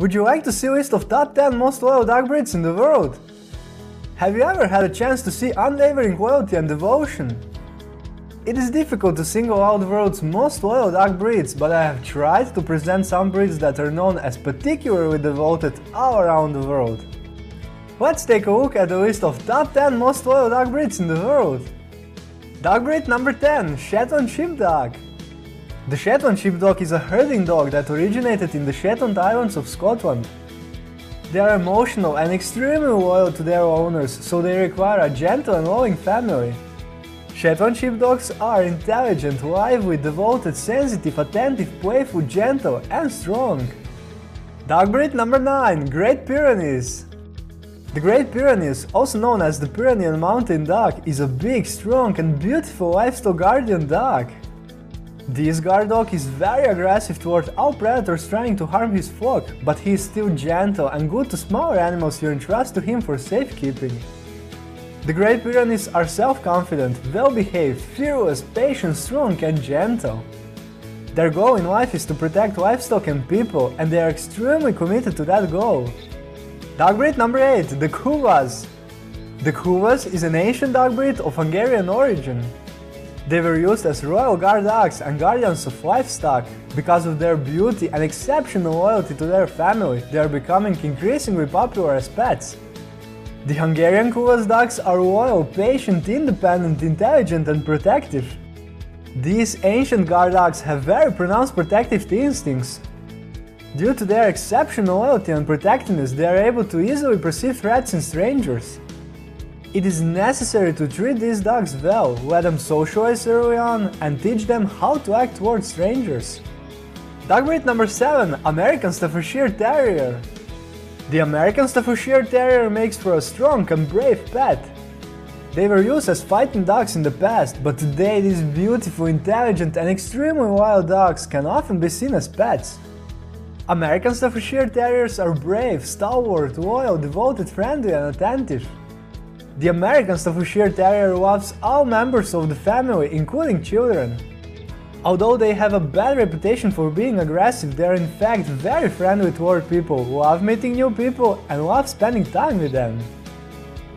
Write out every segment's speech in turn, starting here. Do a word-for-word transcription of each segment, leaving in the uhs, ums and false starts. Would you like to see a list of top ten most loyal dog breeds in the world? Have you ever had a chance to see unwavering loyalty and devotion? It is difficult to single out the world's most loyal dog breeds, but I have tried to present some breeds that are known as particularly devoted all around the world. Let's take a look at the list of top ten most loyal dog breeds in the world. Dog breed number ten, Shetland Sheepdog. The Shetland Sheepdog is a herding dog that originated in the Shetland Islands of Scotland. They are emotional and extremely loyal to their owners, so they require a gentle and loving family. Shetland Sheepdogs are intelligent, lively, devoted, sensitive, attentive, playful, gentle and strong. Dog breed number nine, Great Pyrenees. The Great Pyrenees, also known as the Pyrenean Mountain Dog, is a big, strong and beautiful livestock guardian dog. This guard dog is very aggressive toward all predators trying to harm his flock, but he is still gentle and good to smaller animals you entrust to him for safekeeping. The Great Pyrenees are self-confident, well-behaved, fearless, patient, strong and gentle. Their goal in life is to protect livestock and people, and they are extremely committed to that goal. Dog breed number eight, the Kuvasz. The Kuvasz is an ancient dog breed of Hungarian origin. They were used as royal guard dogs and guardians of livestock. Because of their beauty and exceptional loyalty to their family, they are becoming increasingly popular as pets. The Hungarian Kuvasz dogs are loyal, patient, independent, intelligent and protective. These ancient guard dogs have very pronounced protective instincts. Due to their exceptional loyalty and protectiveness, they are able to easily perceive threats in strangers. It is necessary to treat these dogs well, let them socialize early on and teach them how to act towards strangers. Dog breed number seven, American Staffordshire Terrier. The American Staffordshire Terrier makes for a strong and brave pet. They were used as fighting dogs in the past, but today these beautiful, intelligent and extremely loyal dogs can often be seen as pets. American Staffordshire Terriers are brave, stalwart, loyal, devoted, friendly and attentive. The American Staffordshire Terrier loves all members of the family, including children. Although they have a bad reputation for being aggressive, they are in fact very friendly toward people, love meeting new people and love spending time with them.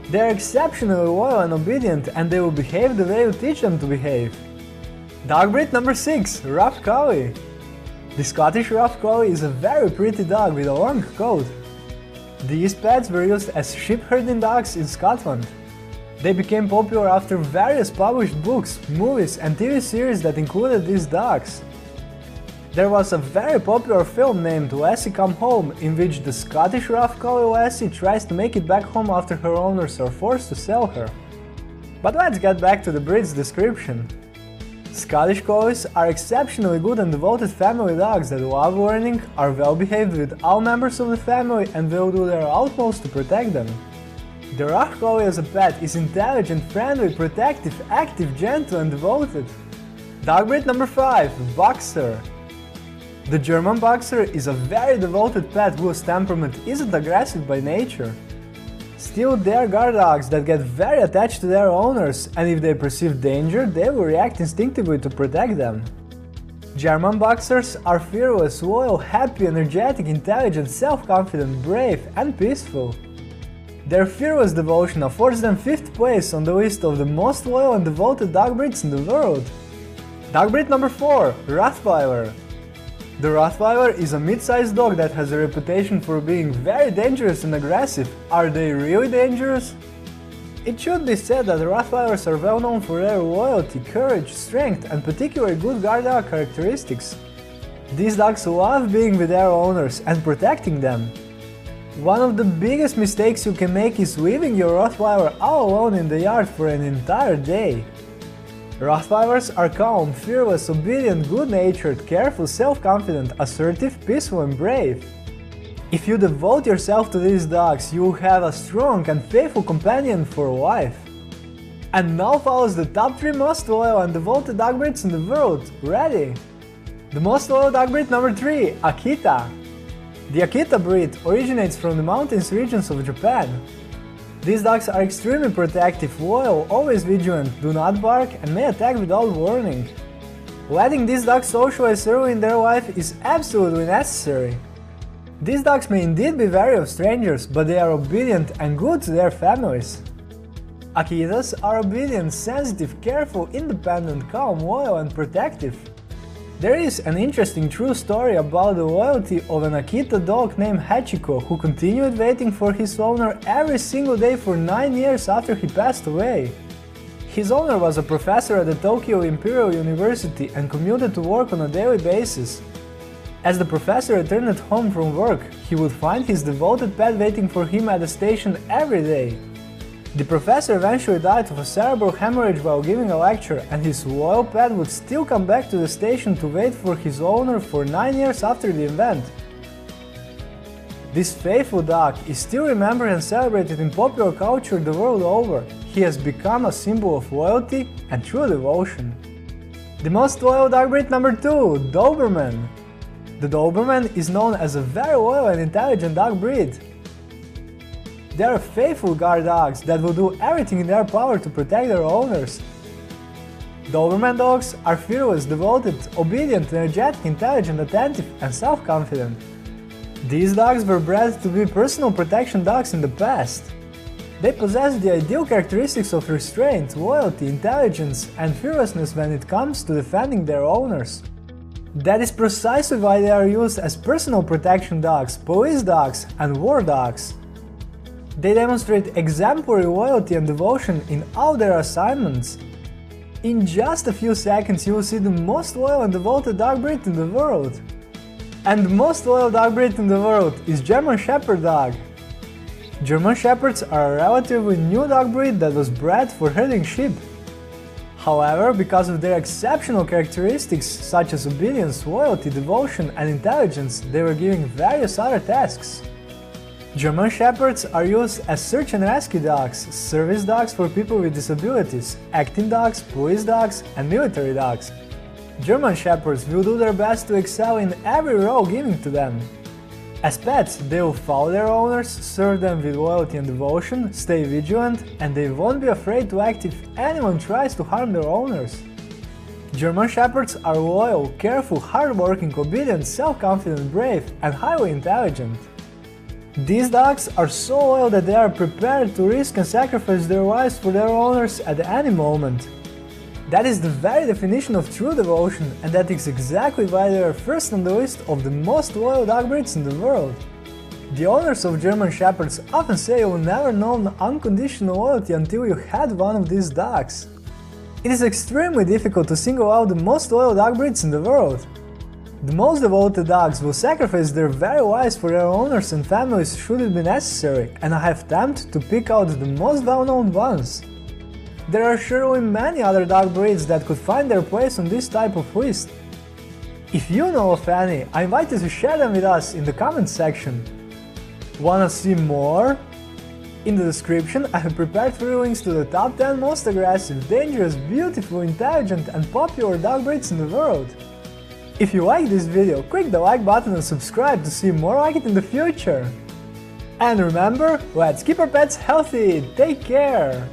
They are exceptionally loyal and obedient, and they will behave the way you teach them to behave. Dog breed number six, Rough Collie. The Scottish Rough Collie is a very pretty dog with a long coat. These pets were used as sheep herding dogs in Scotland. They became popular after various published books, movies and T V series that included these dogs. There was a very popular film named Lassie Come Home, in which the Scottish Rough Collie Lassie tries to make it back home after her owners are forced to sell her. But let's get back to the breed's description. Scottish Collies are exceptionally good and devoted family dogs that love learning, are well behaved with all members of the family and will do their utmost to protect them. The Rough Collie as a pet is intelligent, friendly, protective, active, gentle and devoted. Dog breed number five, Boxer. The German Boxer is a very devoted pet whose temperament isn't aggressive by nature. Still, they are guard dogs that get very attached to their owners, and if they perceive danger, they will react instinctively to protect them. German Boxers are fearless, loyal, happy, energetic, intelligent, self-confident, brave and peaceful. Their fearless devotion affords them fifth place on the list of the most loyal and devoted dog breeds in the world. Dog breed number four, Rottweiler. The Rottweiler is a mid-sized dog that has a reputation for being very dangerous and aggressive. Are they really dangerous? It should be said that Rottweilers are well known for their loyalty, courage, strength and particularly good guard dog characteristics. These dogs love being with their owners and protecting them. One of the biggest mistakes you can make is leaving your Rottweiler all alone in the yard for an entire day. Rottweilers are calm, fearless, obedient, good-natured, careful, self-confident, assertive, peaceful and brave. If you devote yourself to these dogs, you will have a strong and faithful companion for life. And now follows the top three most loyal and devoted dog breeds in the world. Ready? The most loyal dog breed number three, Akita. The Akita breed originates from the mountains regions of Japan. These dogs are extremely protective, loyal, always vigilant, do not bark and may attack without warning. Letting these dogs socialize early in their life is absolutely necessary. These dogs may indeed be wary of strangers, but they are obedient and good to their families. Akitas are obedient, sensitive, careful, independent, calm, loyal and protective. There is an interesting true story about the loyalty of an Akita dog named Hachiko, who continued waiting for his owner every single day for nine years after he passed away. His owner was a professor at the Tokyo Imperial University and commuted to work on a daily basis. As the professor returned home from work, he would find his devoted pet waiting for him at the station every day. The professor eventually died of a cerebral hemorrhage while giving a lecture, and his loyal pet would still come back to the station to wait for his owner for nine years after the event. This faithful dog is still remembered and celebrated in popular culture the world over. He has become a symbol of loyalty and true devotion. The most loyal dog breed number two, Doberman. The Doberman is known as a very loyal and intelligent dog breed. They are faithful guard dogs that will do everything in their power to protect their owners. Doberman dogs are fearless, devoted, obedient, energetic, intelligent, attentive and self-confident. These dogs were bred to be personal protection dogs in the past. They possess the ideal characteristics of restraint, loyalty, intelligence and fearlessness when it comes to defending their owners. That is precisely why they are used as personal protection dogs, police dogs and war dogs. They demonstrate exemplary loyalty and devotion in all their assignments. In just a few seconds you will see the most loyal and devoted dog breed in the world. And the most loyal dog breed in the world is German Shepherd Dog. German Shepherds are a relatively new dog breed that was bred for herding sheep. However, because of their exceptional characteristics such as obedience, loyalty, devotion and intelligence, they were given various other tasks. German Shepherds are used as search and rescue dogs, service dogs for people with disabilities, acting dogs, police dogs and military dogs. German Shepherds will do their best to excel in every role given to them. As pets, they will follow their owners, serve them with loyalty and devotion, stay vigilant, and they won't be afraid to act if anyone tries to harm their owners. German Shepherds are loyal, careful, hardworking, obedient, self-confident, brave and highly intelligent. These dogs are so loyal that they are prepared to risk and sacrifice their lives for their owners at any moment. That is the very definition of true devotion, and that is exactly why they are first on the list of the most loyal dog breeds in the world. The owners of German Shepherds often say you will never know unconditional loyalty until you had one of these dogs. It is extremely difficult to single out the most loyal dog breeds in the world. The most devoted dogs will sacrifice their very lives for their owners and families should it be necessary, and I have attempted to pick out the most well-known ones. There are surely many other dog breeds that could find their place on this type of list. If you know of any, I invite you to share them with us in the comments section. Wanna see more? In the description I have prepared three links to the top ten most aggressive, dangerous, beautiful, intelligent and popular dog breeds in the world. If you like this video, click the like button and subscribe to see more like it in the future. And remember, let's keep our pets healthy, take care!